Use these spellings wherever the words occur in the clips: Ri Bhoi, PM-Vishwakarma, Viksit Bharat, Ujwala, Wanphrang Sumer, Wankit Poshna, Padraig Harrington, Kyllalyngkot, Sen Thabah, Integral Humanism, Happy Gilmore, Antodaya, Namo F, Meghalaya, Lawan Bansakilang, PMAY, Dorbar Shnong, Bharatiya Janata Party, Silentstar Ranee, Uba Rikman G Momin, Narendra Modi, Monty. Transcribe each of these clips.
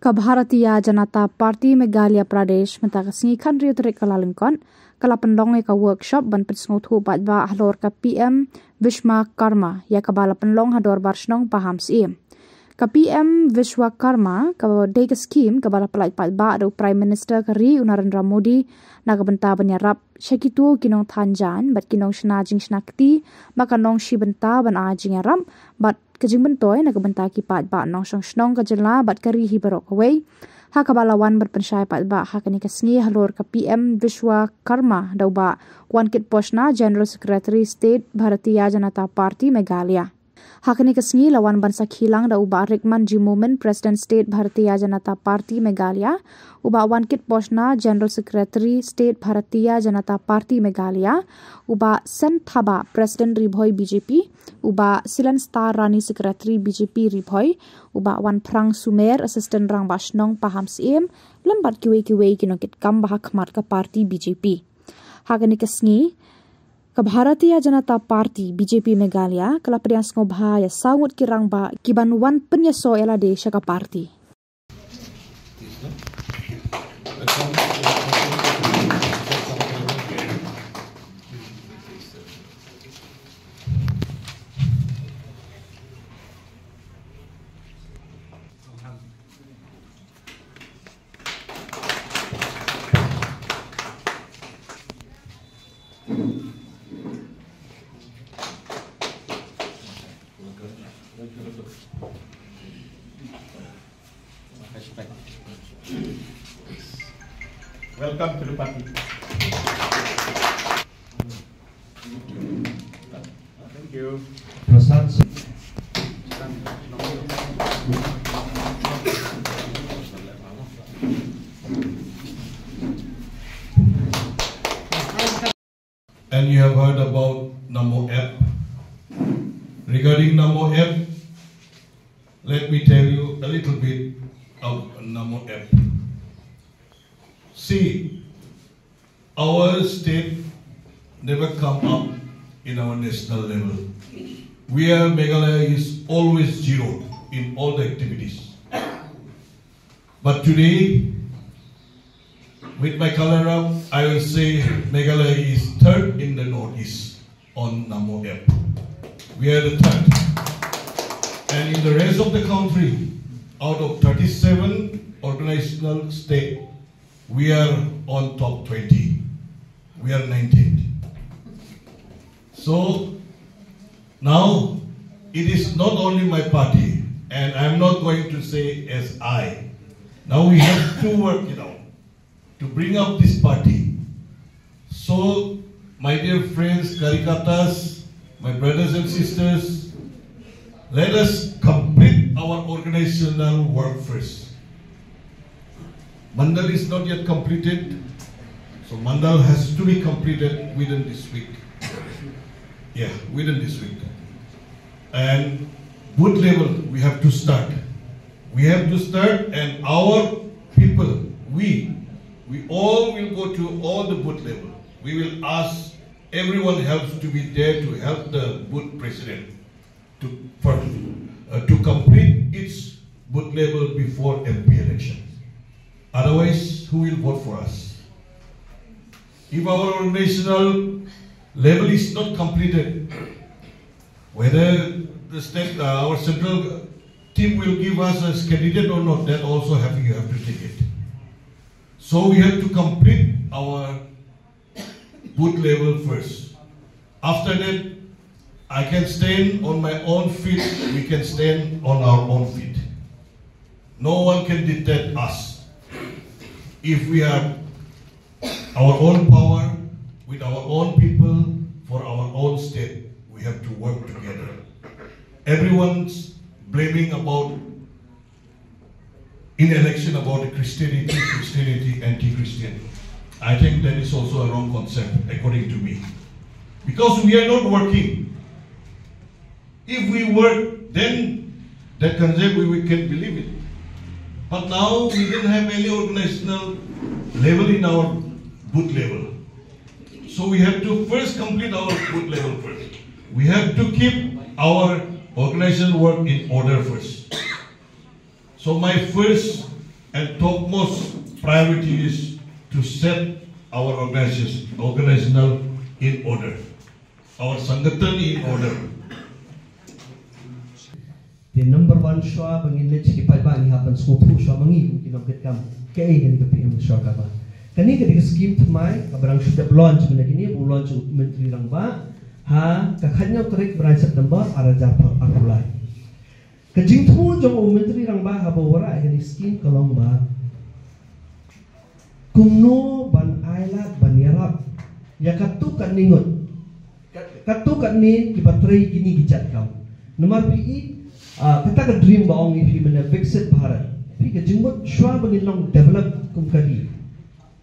Ka Bharatiya Janata Party Meghalaya Pradesh mentaksingikan Rio Terik Kyllalyngkot kalapendonge ka workshop ban petsnuthu patba ahlor ka PM-Vishwakarma ya kabala penlong ha Dorbar Shnong paham si. Ka PM-Vishwakarma ka deka scheme kabala pelait patba adu Prime Minister ka Ri Narendra Modi na kabenta banyarap syakitu kinong tanjan bat kinong shenajing shenakti maka nong shi benta ban ajing yaram bat kajing bentoy na kabenta kipat ba nong shong shnong kajela bat kari hibarok away ha kabalawan berpensyai pat ba ha kani kasngi halor ka PM-Vishwakarma dau ba Wankit Poshna General Secretary State Bharatiya Janata Party Meghalaya ha kani kasngi Lawan Bansakilang dau Uba Rikman G Momin President State Bharatiya Janata Party Meghalaya Uba Wankit Poshna General Secretary State Bharatiya Janata Party Meghalaya Uba Sen Thabah President Ri Bhoi BJP Uba Silentstar Ranee Secretary BJP Ri Bhoi, Uba Wanphrang Sumer Assistant Rang Bashnong Paham Siem, lembat kiwe-kiwe kinongkit kam bahak khmat ka parti BJP. Hagani kasngi, ka Bharatiya Janata Party BJP Meghalaya, kala periang sengobha ya sangut kirang ba kibanuan penyeso ela desha ka parti. Welcome to the party. Thank you. And you have heard about Namo F. Regarding Namo F, let me tell you a little bit of Namo F. See, our state never come up in our national level. Where Meghalaya is always zero in all the activities. But today, with my color, I will say Meghalaya is third in the Northeast on Namo F. We are the third. And in the rest of the country, out of 37 organizational states, we are on top 20. We are 19th. So now it is not only my party, and I'm not going to say as I. Now we have to work it out to bring up this party. So my dear friends, Karikatas, my brothers and sisters, let us complete our organizational work first. Mandal is not yet completed, so Mandal has to be completed within this week. Yeah, within this week. And booth level, we have to start. We have to start, and our people, we all will go to all the booth level. We will ask everyone helps to be there to help the booth president to complete its booth level before MP election. Otherwise, who will vote for us? If our organizational level is not completed, whether the state, our central team will give us as candidate or not, that also you have to take it. So we have to complete our booth level first. After that, I can stand on my own feet, we can stand on our own feet. No one can dictate us. If we have our own power, with our own people, for our own state, we have to work together. Everyone's blaming about, in election, about the Christianity, anti-Christian. I think that is also a wrong concept, according to me. Because we are not working. If we work, then that concept we can believe it. But now we didn't have any organizational level in our booth level. So we have to first complete our booth level first. We have to keep our organizational work in order first. So my first and topmost priority is to set our organizational in order, our Sangathan in order. The number one shwa bangin chikipad ba ni hapan skupu shwa bangin kinabit kam kay gani kapi ang shwa kaba. Kani kadi scheme pumay kabarang shudap launch muna kini bu launch menteri lang ba ha kakanya terik beransat number arajar arulai. Kajing tu jom menteri lang ba habawara gani scheme kalong ba kumno ban ailat ban yarap ya katukan ningot katukan ni kipatray gini gicat kam. Nomor pi kata ke dream baong ini mana Viksit Bharat, tapi kejenggot syua menginong develop kumkari,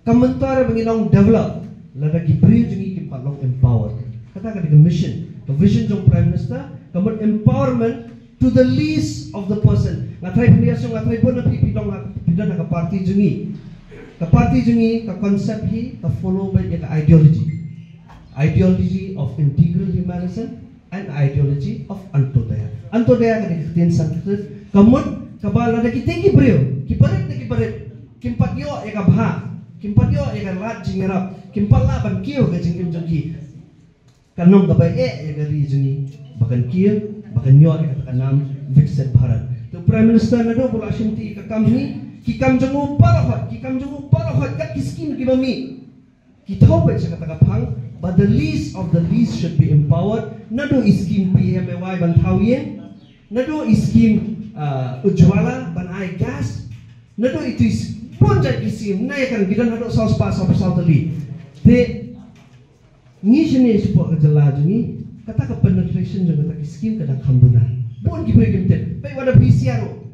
komentar menginong develop, lada kibri jengi kipalong empower. Kata ke mission, the vision jong Prime Minister, kemudian empowerment to the least of the person. Ngatrai pendiasung ngatrai pun nanti pidong pidana ke parti jengi, ke konsep hi, ke follow by dia ke ideology, of integral humanism and ideology of Antodaya. Antodaya kan dikhatin Sanskrit, kemun kabal ada kita tinggi beriu, kiparit nak kiparit, kimpat yo eka bah, kimpat yo eka rat jingerap, kimpat lah ban kio ke jingkim jengki, kanong kabai eka di juni, bahkan kio, bahkan yo eka terkenam Viksit Bharat. Tu Prime Minister nado pula Shinti kekam ni, kikam jemu parahot kat kiskin kibami, kitau baca kata kapang. But the least of the least should be empowered. Nado iskim PMAY ban Thawiyen, nado iskim Ujwala ban Ai Gas, nado itu is ponjat iskim naikkan bidan nado saus pas saus teli. The nishne ispo kejelaju ni kata ke penetration juga tak iskim kadang kambuna. Bon kibri kimten, baik wadah bisiaro.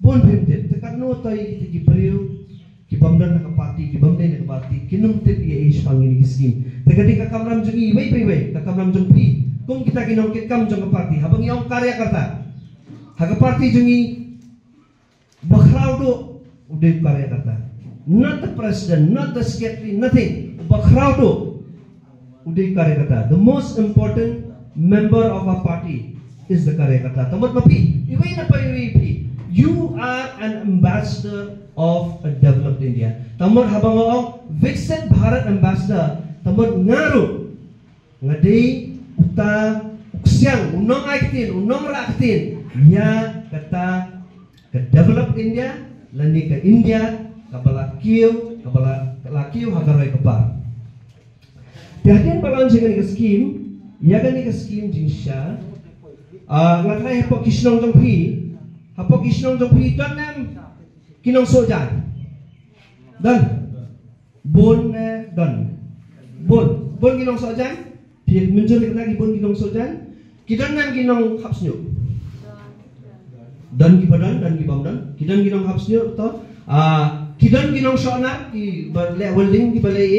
Bon kimten, tekan no toy kibriu. Kibamdan nak parti, kibamdan nak parti, kinum tip ia ish panggil kiskin. Terkadang kakam ram jungi, wei wei wei, kakam ram jungpi. Kung kita kinum kitam jung parti, habang yang karya kata, hak parti jungi, bakrau do, udah karya kata. Not the president, not the secretary, nothing. Bakrau do, udah karya kata. The most important member of our party is the karya kata. Tempat mapi, iwei napa iwei pi. You are an ambassador of a developed India. Tamur habang Viksit Bharat ambassador, tamur ngaru ngadei uta uksiang unong aktin unong raktin nya kata ke developed India lani ke India kabalakiu hagarai kebar. Tiadaan balon jengan ke skim, ya kan ke skim jinsha ngadai hepok kisnong jonghi. Apa kisnong jompi dan nem kinong sojan dan bon kinong sojan dia muncul lagi bon kinong sojan kita nem kinong hapsnyo dan kibadan dan kibamdan kita kinong hapsnyo atau kita kinong shona di balai welding di balai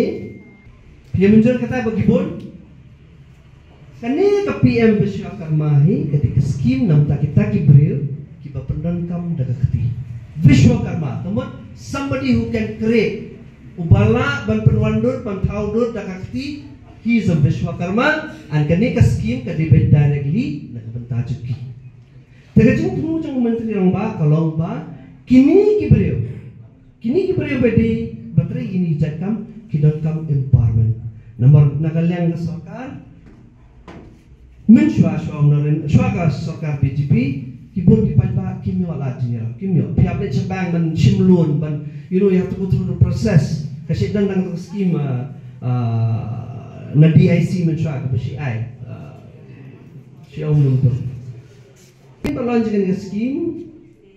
dia muncul kata bagi bon kene ke PM Vishwakarma hi ketika skim namta kita kibril kiba pendankam dagakti Vishwakarma teman somebody who can create ubala ban penwandur ban thaudur dagakti he is a Vishwakarma and kanika scheme kadibet directly nakabentajukki tagajung punu jung menteri rangba kalong ba kini kibreu bedi batri ini jakam kidankam empowerment nomor nakalyang sarkar menshwa shawamnarin shwaga sarkar BJP Kibun kipajba kimia lajnya, kimia. Tiap le cebang ban simlun ban, you know yang terus proses. Kasih tentang skema NDIC mencari kebersih ai. Siapa untuk? Kita launchkan skema.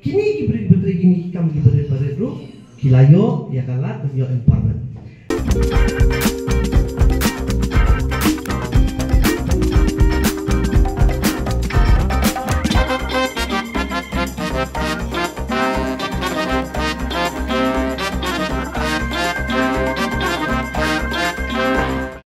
Kini kibrit betul kini kami kibrit betul. Kilayo ya kalah kibrit empowerment.